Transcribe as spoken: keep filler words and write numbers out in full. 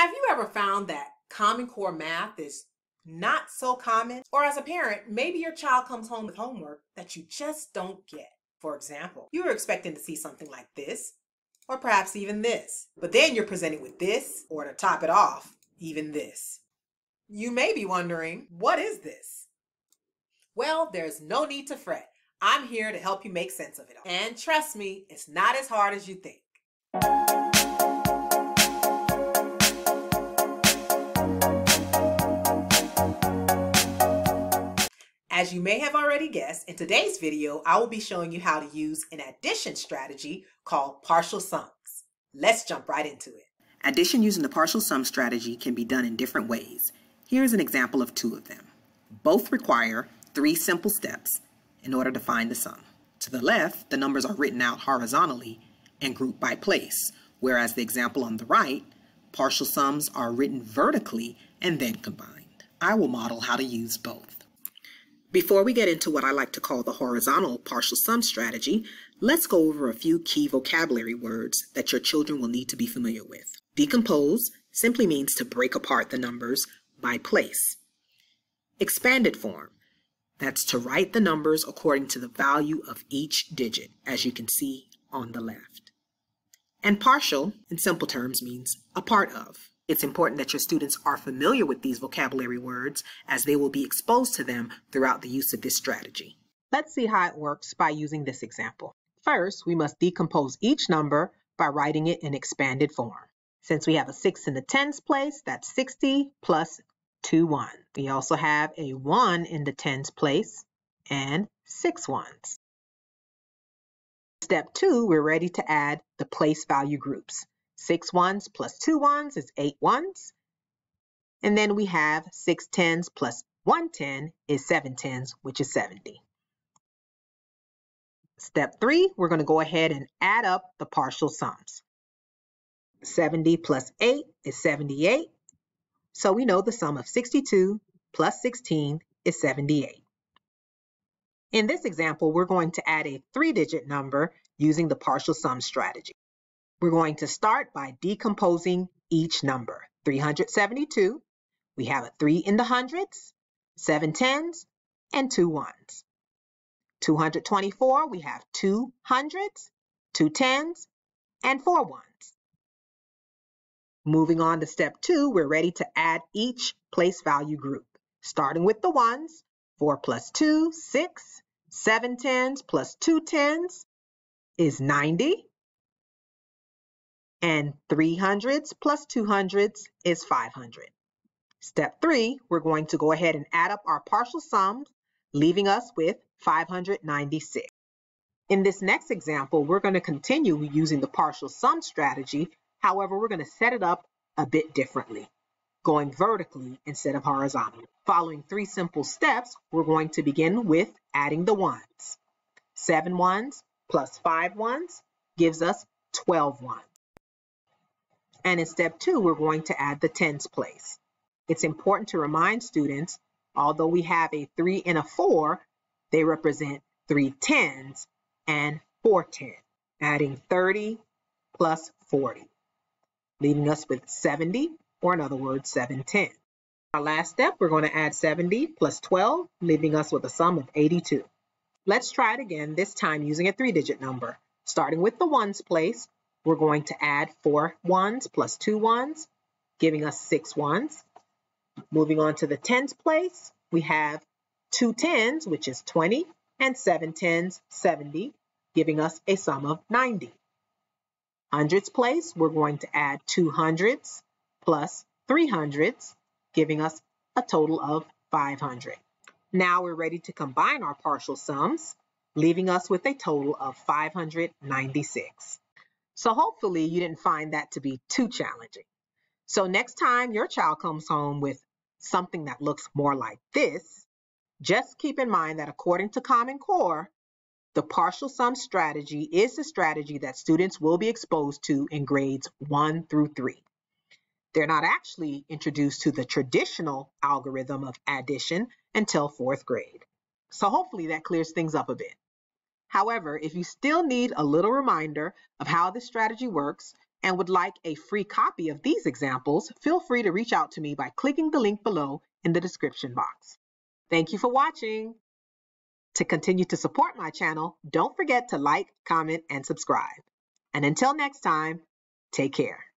Have you ever found that Common Core math is not so common? Or as a parent, maybe your child comes home with homework that you just don't get. For example, you were expecting to see something like this, or perhaps even this, but then you're presented with this, or to top it off, even this. You may be wondering, what is this? Well, there's no need to fret. I'm here to help you make sense of it all. And trust me, it's not as hard as you think. As you may have already guessed, in today's video, I will be showing you how to use an addition strategy called partial sums. Let's jump right into it. Addition using the partial sum strategy can be done in different ways. Here's an example of two of them. Both require three simple steps in order to find the sum. To the left, the numbers are written out horizontally and grouped by place, whereas the example on the right, partial sums are written vertically and then combined. I will model how to use both. Before we get into what I like to call the horizontal partial sum strategy, let's go over a few key vocabulary words that your children will need to be familiar with. Decompose simply means to break apart the numbers by place. Expanded form, that's to write the numbers according to the value of each digit, as you can see on the left. And partial, in simple terms, means a part of. It's important that your students are familiar with these vocabulary words as they will be exposed to them throughout the use of this strategy. Let's see how it works by using this example. First, we must decompose each number by writing it in expanded form. Since we have a six in the tens place, that's sixty plus two ones. We also have a one in the tens place and six ones. Step two, we're ready to add the place value groups. Six ones plus two ones is eight ones. And then we have six tens plus one ten is seven tens, which is seventy. Step three, we're going to go ahead and add up the partial sums. seventy plus eight is seventy-eight. So we know the sum of sixty-two plus sixteen is seventy-eight. In this example, we're going to add a three-digit number using the partial sum strategy. We're going to start by decomposing each number. three hundred seventy-two, we have a three in the hundreds, seven tens, and two ones. two hundred twenty-four, we have two hundreds, two tens, and four ones. Moving on to step two, we're ready to add each place value group. Starting with the ones, four plus two, six, seven tens plus two tens is ninety. And three hundreds plus two hundreds is five hundred. Step three, we're going to go ahead and add up our partial sums, leaving us with five hundred ninety-six. In this next example, we're going to continue using the partial sum strategy. However, we're going to set it up a bit differently, going vertically instead of horizontally. Following three simple steps, we're going to begin with adding the ones. Seven ones plus five ones gives us twelve ones. And in step two, we're going to add the tens place. It's important to remind students, although we have a three and a four, they represent three tens and four tens, adding thirty plus forty, leaving us with seventy, or in other words, seven tens. Our last step, we're going to add seventy plus twelve, leaving us with a sum of eighty-two. Let's try it again, this time using a three-digit number. Starting with the ones place, we're going to add four ones plus two ones, giving us six ones. Moving on to the tens place, we have two tens, which is twenty, and seven tens, seventy, giving us a sum of ninety. Hundreds place, we're going to add two hundreds plus three hundreds, giving us a total of five hundred. Now we're ready to combine our partial sums, leaving us with a total of five hundred ninety-six. So hopefully you didn't find that to be too challenging. So next time your child comes home with something that looks more like this, just keep in mind that according to Common Core, the partial sum strategy is the strategy that students will be exposed to in grades one through three. They're not actually introduced to the traditional algorithm of addition until fourth grade. So hopefully that clears things up a bit. However, if you still need a little reminder of how this strategy works, and would like a free copy of these examples, feel free to reach out to me by clicking the link below in the description box. Thank you for watching. To continue to support my channel, don't forget to like, comment, and subscribe. And until next time, take care.